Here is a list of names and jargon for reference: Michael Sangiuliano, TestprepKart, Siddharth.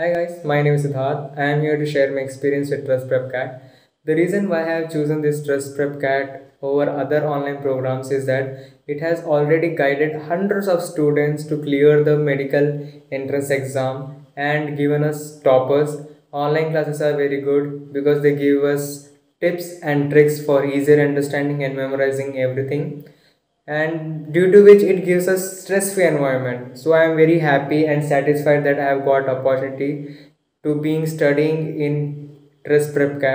Hi guys, my name is Siddharth. I am here to share my experience with TestprepKart. The reason why I have chosen this TestprepKart over other online programs is that it has already guided hundreds of students to clear the medical entrance exam and given us toppers. Online classes are very good because they give us tips and tricks for easier understanding and memorizing everything, and due to which it gives us stress-free environment. So I am very happy and satisfied that I have got opportunity to being studying in TestprepKart.